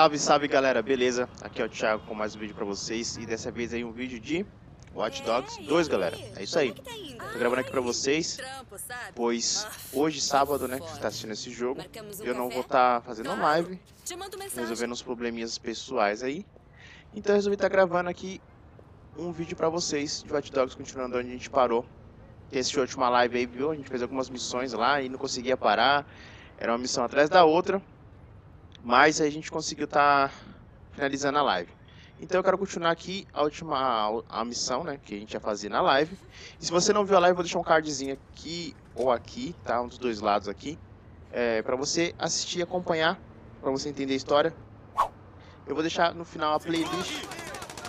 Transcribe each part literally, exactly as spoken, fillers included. Salve, salve galera, beleza? Aqui é o Thiago com mais um vídeo pra vocês. E dessa vez aí um vídeo de Watch Dogs dois, galera. É isso aí. Tô gravando aqui pra vocês, pois hoje, sábado, né, que você tá assistindo esse jogo, eu não vou estar tá fazendo live, resolvendo uns probleminhas pessoais aí. Então eu resolvi estar tá gravando aqui um vídeo pra vocês de Watch Dogs, continuando onde a gente parou. Quem assistiu a última live aí, viu? A gente fez algumas missões lá e não conseguia parar. Era uma missão atrás da outra, mas a gente conseguiu estar tá finalizando a live. Então eu quero continuar aqui a última a, a missão, né, que a gente ia fazer na live. E se você não viu a live, eu vou deixar um cardzinho aqui ou aqui, tá? Um dos dois lados aqui, é, para você assistir e acompanhar, para você entender a história. Eu vou deixar no final a playlist,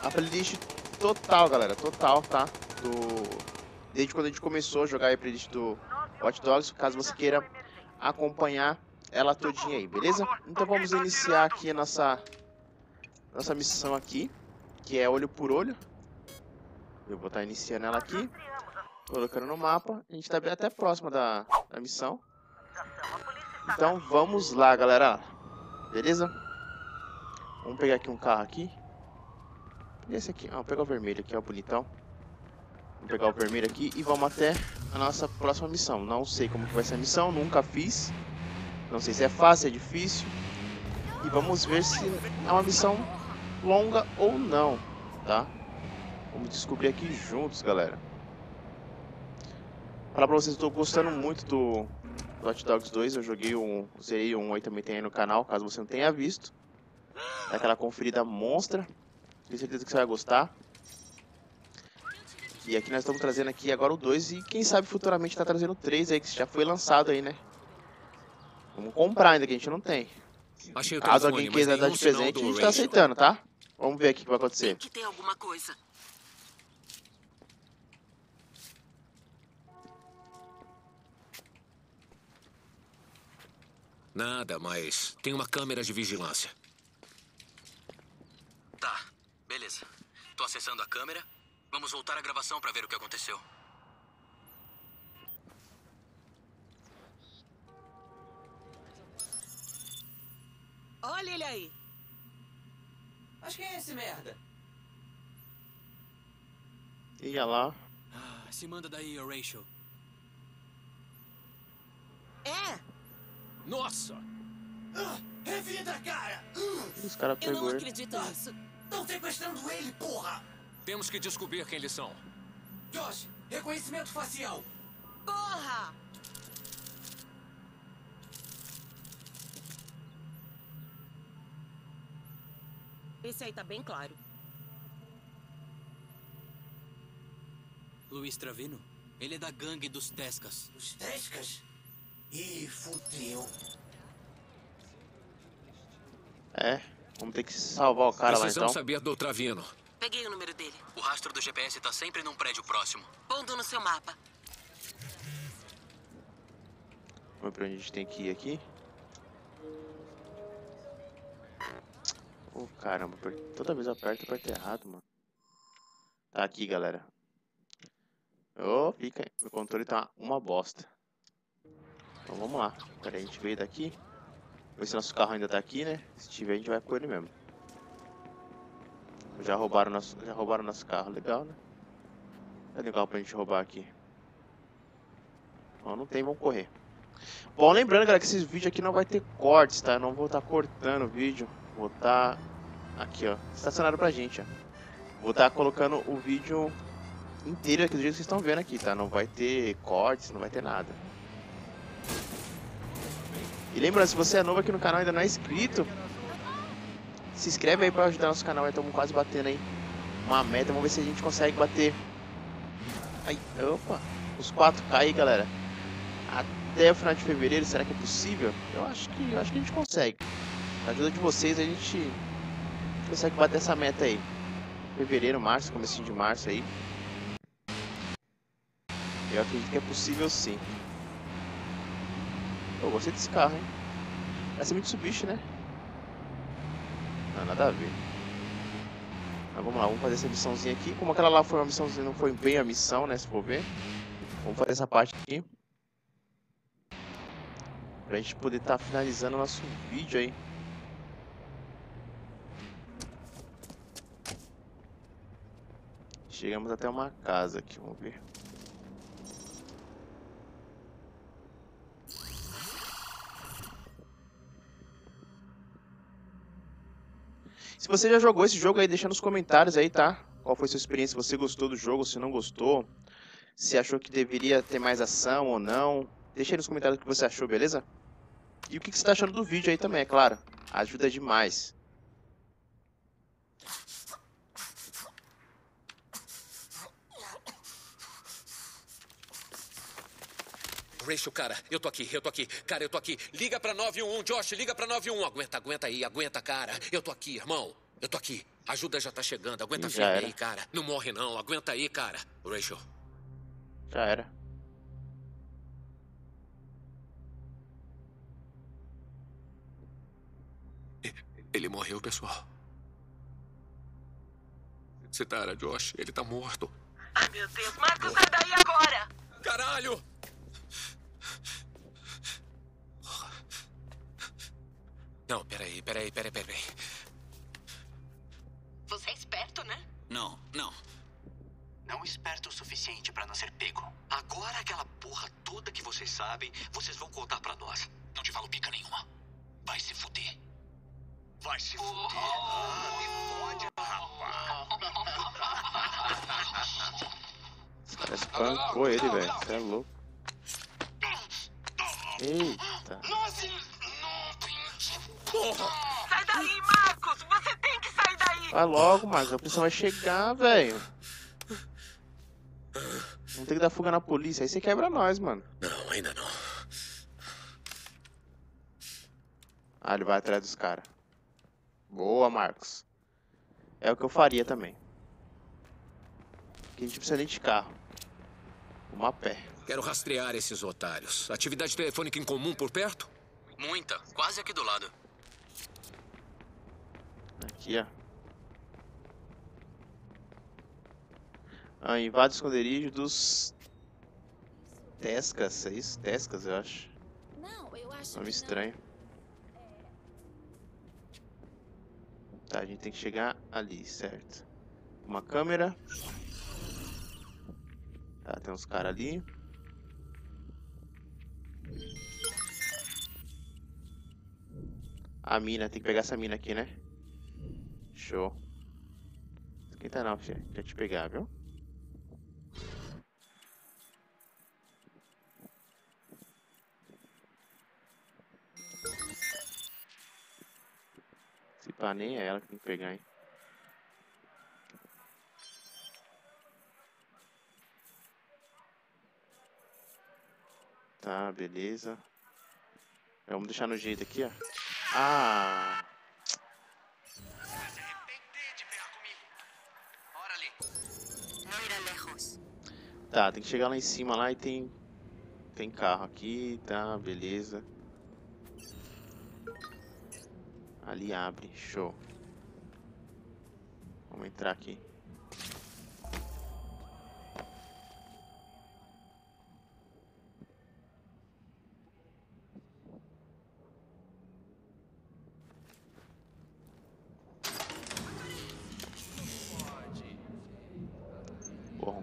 a playlist total, galera, total, tá? Do... Desde quando a gente começou a jogar a playlist do Watch Dogs, caso você queira acompanhar ela todinha aí, beleza? Então vamos iniciar aqui a nossa, nossa missão aqui, que é olho por olho. Eu vou estar iniciando ela aqui, colocando no mapa. A gente está bem até próximo da, da missão. Então vamos lá, galera. Beleza? Vamos pegar aqui um carro aqui. Esse aqui, ah, vou pegar o vermelho aqui, ó, bonitão. Vamos pegar o vermelho aqui e vamos até a nossa próxima missão. Não sei como que vai ser a missão, nunca fiz. Não sei se é fácil, é difícil. E vamos ver se é uma missão longa ou não, tá? Vamos descobrir aqui juntos, galera. Falar pra vocês, eu tô gostando muito do Watch Dogs dois. Eu joguei um, zerei um aí, também tem aí no canal, caso você não tenha visto. Dá aquela conferida monstra. Tenho certeza que você vai gostar. E aqui nós estamos trazendo aqui agora o dois e quem sabe futuramente está trazendo o três aí, que já foi lançado aí, né? Vamos comprar ainda, que a gente não tem. Achei o telefone, caso alguém queira dar de presente, a gente está aceitando, tá? Vamos ver aqui o que vai acontecer. Que tem alguma coisa. Nada, mas tem uma câmera de vigilância. Tá, beleza. Tô acessando a câmera. Vamos voltar à gravação para ver o que aconteceu. Olha ele aí. Mas quem é esse merda? Ia lá. Ah, se manda daí, Rachel. É. Nossa. Ah, revira, cara. Os caras pegou. Eu não acredito nisso. Estão sequestrando ele, porra. Temos que descobrir quem eles são. Josh, reconhecimento facial. Porra! Esse aí tá bem claro. Luiz Travino? Ele é da gangue dos Tescas. Os Tescas? Ih, fudeu. É, vamos ter que salvar o cara. Precisamos lá então. Precisamos saber do Travino. Peguei o número dele. O rastro do G P S tá sempre num prédio próximo. Pondo no seu mapa. Vamos pra onde a gente tem que ir aqui. Oh, caramba. Toda vez eu aperto, eu aperto errado, mano. Tá aqui, galera. Oh, fica aí. O controle tá uma bosta. Então vamos lá. Pera aí, a gente veio daqui. Vê se nosso carro ainda tá aqui, né? Se tiver, a gente vai com ele mesmo. Já roubaram nosso, já roubaram nosso carro, legal, né? É legal pra gente roubar aqui. Bom, não tem, vamos correr. Bom, lembrando, galera, que esse vídeo aqui não vai ter cortes, tá? Eu não vou estar tá cortando o vídeo. Vou estar... Tá aqui, ó. Estacionado pra gente, ó. Vou estar tá colocando o vídeo inteiro aqui do jeito que vocês estão vendo aqui, tá? Não vai ter cortes, não vai ter nada. E lembrando, se você é novo aqui no canal e ainda não é inscrito... Se inscreve aí pra ajudar nosso canal, estamos quase batendo aí uma meta, vamos ver se a gente consegue bater aí, opa, os quatro K aí, galera, até o final de fevereiro, será que é possível? Eu acho que, eu acho que a gente consegue, com a ajuda de vocês a gente consegue bater essa meta aí, fevereiro, março, comecinho de março aí, eu acredito que é possível sim. Eu gostei desse carro, hein, parece muito Mitsubishi, né? Não, nada a ver. Mas vamos lá, vamos fazer essa missãozinha aqui. Como aquela lá foi uma missãozinha, não foi bem a missão, né? Se for ver. Vamos fazer essa parte aqui. Pra gente poder estar finalizando o nosso vídeo aí. Chegamos até uma casa aqui, vamos ver. Se você já jogou esse jogo aí, deixa nos comentários aí, tá? Qual foi sua experiência, se você gostou do jogo, se não gostou, se achou que deveria ter mais ação ou não. Deixa aí nos comentários o que você achou, beleza? E o que você tá achando do vídeo aí também, é claro. Ajuda demais. Rachel, cara, eu tô aqui, eu tô aqui, cara, eu tô aqui. Liga pra nove um um, Josh, liga pra nove um um. Aguenta, aguenta aí, aguenta, cara. Eu tô aqui, irmão. Eu tô aqui. A ajuda já tá chegando, aguenta firme aí, cara. Não morre não, aguenta aí, cara. Rachel. Já era. Ele morreu, pessoal. Se tara, Josh, ele tá morto. Ai, meu Deus, Marcos, sai daí agora! Caralho! Não, peraí, peraí, peraí, peraí. Você é esperto, né? Não, não. Não esperto o suficiente pra não ser pego. Agora aquela porra toda que vocês sabem, vocês vão contar pra nós. Não te falo pica nenhuma. Vai se fuder. Vai se fuder. Oh, ah, me fode, rapaz. Espancou ele, velho. Você é louco. Eita. Porra. Sai daí, Marcos! Você tem que sair daí! Vai logo, Marcos. A polícia vai chegar, velho. Vamos ter que dar fuga na polícia. Aí você quebra nós, mano. Não, ainda não. Ah, ele vai atrás dos caras. Boa, Marcos. É o que eu faria também. Aqui a gente precisa nem de carro. Vamos a pé. Quero rastrear esses otários. Atividade telefônica em comum por perto? Muita. Quase aqui do lado. Aqui, ó. Ah, invade o esconderijo dos Tescas, é isso? Tescas, eu acho. Não, eu acho. Nome estranho. Tá, a gente tem que chegar ali, certo? Uma câmera. Tá, tem uns caras ali. A mina, tem que pegar essa mina aqui, né? Show. Esquenta não, filho. Deixa eu te pegar, viu? Se pá, nem é ela que tem que pegar, hein? Tá, beleza. Vamos deixar no jeito aqui, ó. Ah! Tá, tem que chegar lá em cima lá e tem tem carro aqui, tá, beleza. Ali abre, show. Vamos entrar aqui.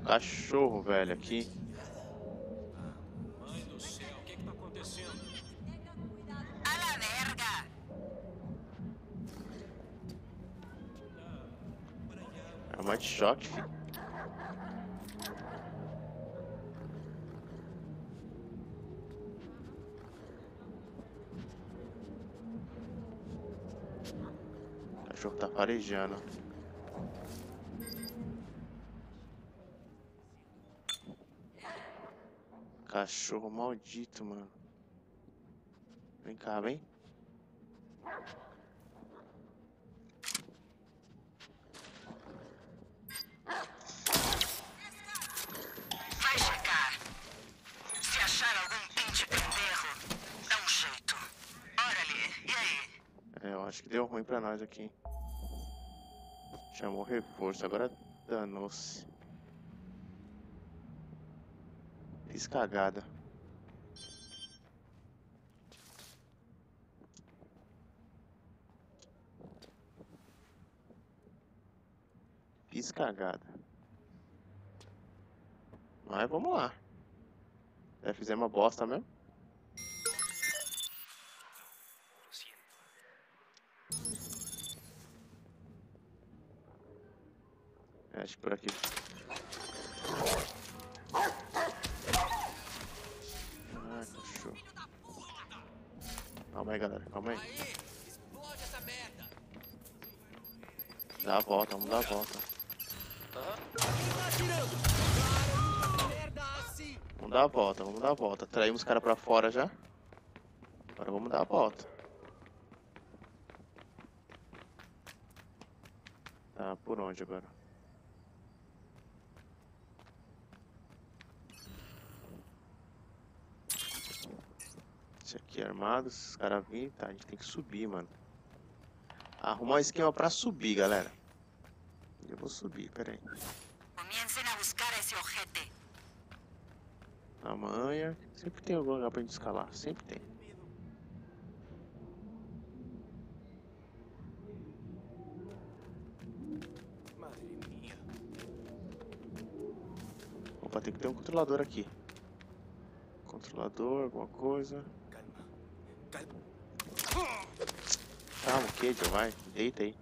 Cachorro, velho, aqui. Mãe do céu, o que que tá acontecendo? A la verga! É uma de choque, filho. O cachorro tá farejando. Cachorro maldito, mano. Vem cá, vem. Vai chegar. Se achar algum pinte penderro, dá um jeito. Bora ali, e aí? É, eu acho que deu ruim pra nós aqui. Chamou reforço, agora danou-se. Fiz cagada. Fiz cagada. Mas vamos lá. Já fizemos uma bosta mesmo. Acho que por aqui. Ai, que show. Calma aí, galera. Calma aí. Dá a volta, vamos dar a volta. Vamos dar a volta, vamos dar a volta. Traímos os caras pra fora já. Agora vamos dar a volta. Tá, por onde agora? Esse aqui é armado, esses caras vêm. Tá, a gente tem que subir, mano. Arrumar um esquema pra subir, galera. Eu vou subir, peraí. Comiencem a buscar esse ojete. Amanhã. Sempre tem algum lugar pra gente escalar. Sempre tem. Madre minha. Opa, tem que ter um controlador aqui. Controlador, alguma coisa. Calma. Calma. Calma, o que, Joe? Vai. Deita aí.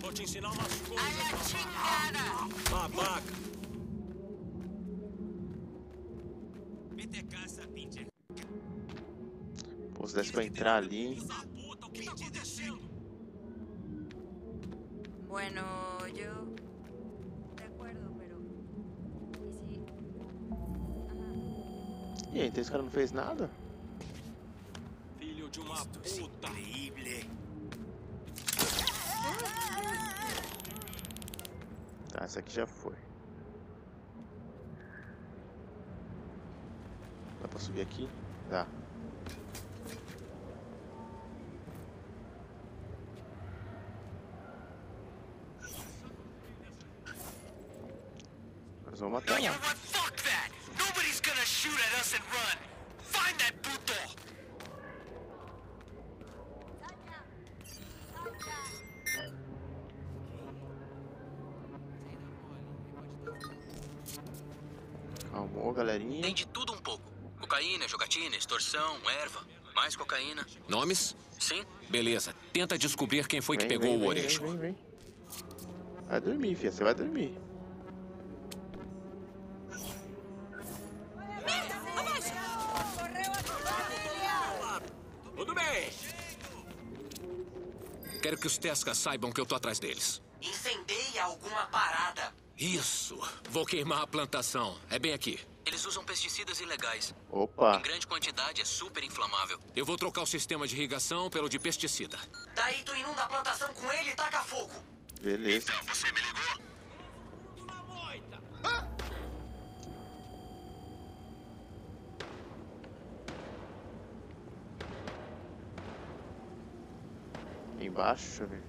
Vou te ensinar umas coisas. Babaca. Pô, se desse pra entrar ali. Bueno, eu. De acordo, mas. E aí, então esse cara não fez nada? Filho de uma puta. Tá, essa aqui já foi. Dá pra subir aqui? Dá. Nós vamos matar ela. Calmou, galerinha. Tem de tudo um pouco. Cocaína, jogatina, extorsão, erva, mais cocaína. Nomes? Sim. Beleza. Tenta descobrir quem foi vem, que pegou vem, o orejo. Vem, vem, vem. Vai dormir, filha. Você vai dormir. Tudo bem. Quero que os Tescas saibam que eu tô atrás deles. Incendeia alguma parada. Isso! Vou queimar a plantação. É bem aqui. Eles usam pesticidas ilegais. Opa! Em grande quantidade é super inflamável. Eu vou trocar o sistema de irrigação pelo de pesticida. Daí tu inunda a plantação com ele e taca fogo. Beleza. Então você me ligou? Ah! Embaixo, deixa eu ver.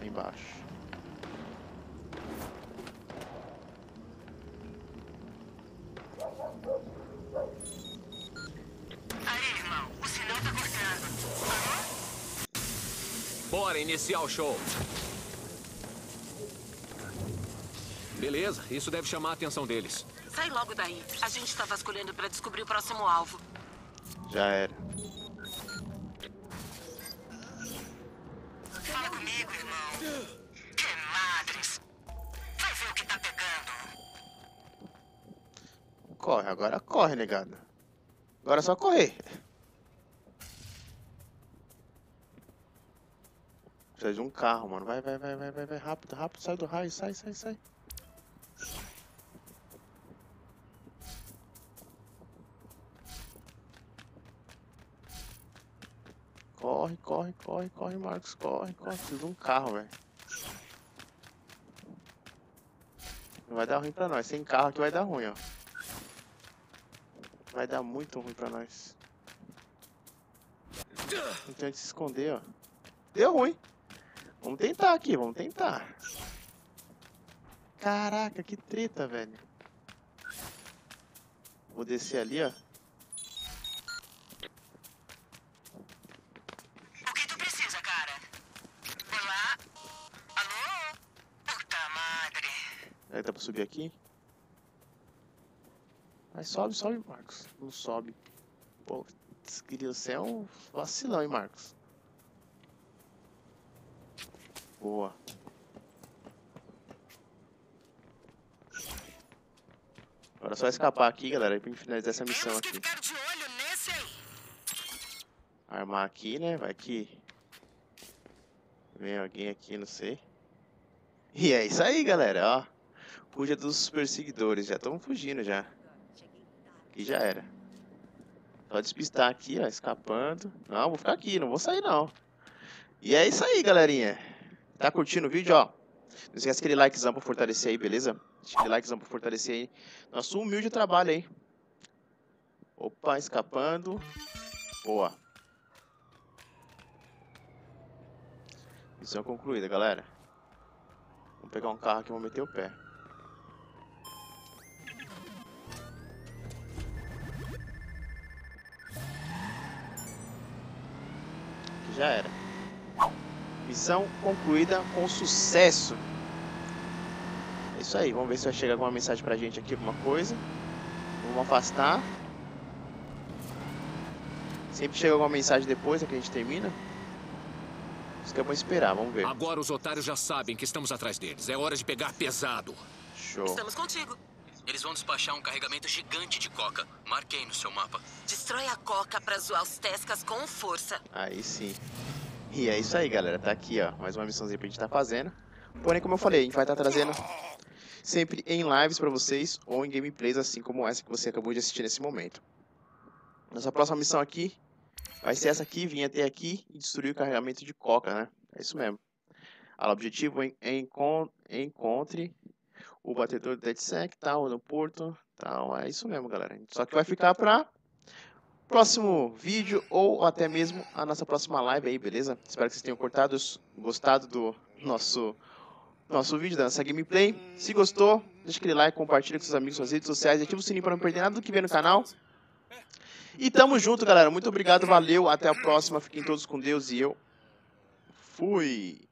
É embaixo. Bora iniciar o show. Beleza, isso deve chamar a atenção deles. Sai logo daí. A gente tá vasculhando pra descobrir o próximo alvo. Já era. Fala comigo, irmão. Que madres. Vai ver o que tá pegando. Corre, agora corre, negado. Agora é só correr. Precisa de um carro, mano. Vai, vai, vai, vai, vai, vai, rápido, rápido, sai do raio, sai, sai, sai. Corre, corre, corre, corre, Marcos, corre, corre. Precisa de um carro, velho. Não vai dar ruim pra nós. Sem carro aqui vai dar ruim, ó. Vai dar muito ruim pra nós. Não tem onde se esconder, ó. Deu ruim. Vamos tentar aqui, vamos tentar. Caraca, que treta, velho. Vou descer ali, ó. O que tu precisa, cara? Será que dá pra subir aqui? Mas sobe, sobe, Marcos. Não sobe. Pô, queria ser um vacilão, hein, Marcos? Boa. Agora é só escapar aqui, galera, pra gente finalizar essa missão aqui. Armar aqui, né? Vai que vem alguém aqui, não sei. E é isso aí, galera, ó. Fuja dos perseguidores, já estão fugindo já. E já era. Só despistar aqui, ó, escapando. Não, vou ficar aqui, não vou sair não. E é isso aí, galerinha. Tá curtindo o vídeo, ó? Não esquece aquele likezão pra fortalecer aí, beleza? Deixa aquele likezão pra fortalecer aí nosso humilde trabalho aí. Opa, escapando. Boa. Missão concluída, galera. Vou pegar um carro aqui e vou meter o pé. Aqui já era. Missão concluída com sucesso. É isso aí, vamos ver se vai chegar alguma mensagem pra gente aqui, alguma coisa. Vamos afastar. Sempre chega alguma mensagem depois, é que a gente termina. Isso que eu vou esperar, vamos ver. Agora os otários já sabem que estamos atrás deles. É hora de pegar pesado. Show. Estamos contigo. Eles vão despachar um carregamento gigante de coca. Marquei no seu mapa. Destrói a coca pra zoar os Tescas com força. Aí sim. E é isso aí, galera, tá aqui, ó, mais uma missãozinha pra gente tá fazendo. Porém, como eu falei, a gente vai estar tá trazendo sempre em lives pra vocês ou em gameplays assim como essa que você acabou de assistir nesse momento. Nossa próxima missão aqui vai ser essa aqui, vir até aqui e destruir o carregamento de coca, né? É isso mesmo. O objetivo é encontre o batedor do Tescas, tal, no porto, tal, é isso mesmo, galera. Só que vai ficar pra próximo vídeo ou até mesmo a nossa próxima live aí, beleza? Espero que vocês tenham cortado, gostado do nosso, nosso vídeo, da nossa gameplay. Se gostou, deixa aquele like, compartilha com seus amigos, suas redes sociais, ativa o sininho para não perder nada do que vem no canal. E tamo junto, galera. Muito obrigado, valeu, até a próxima. Fiquem todos com Deus e eu fui!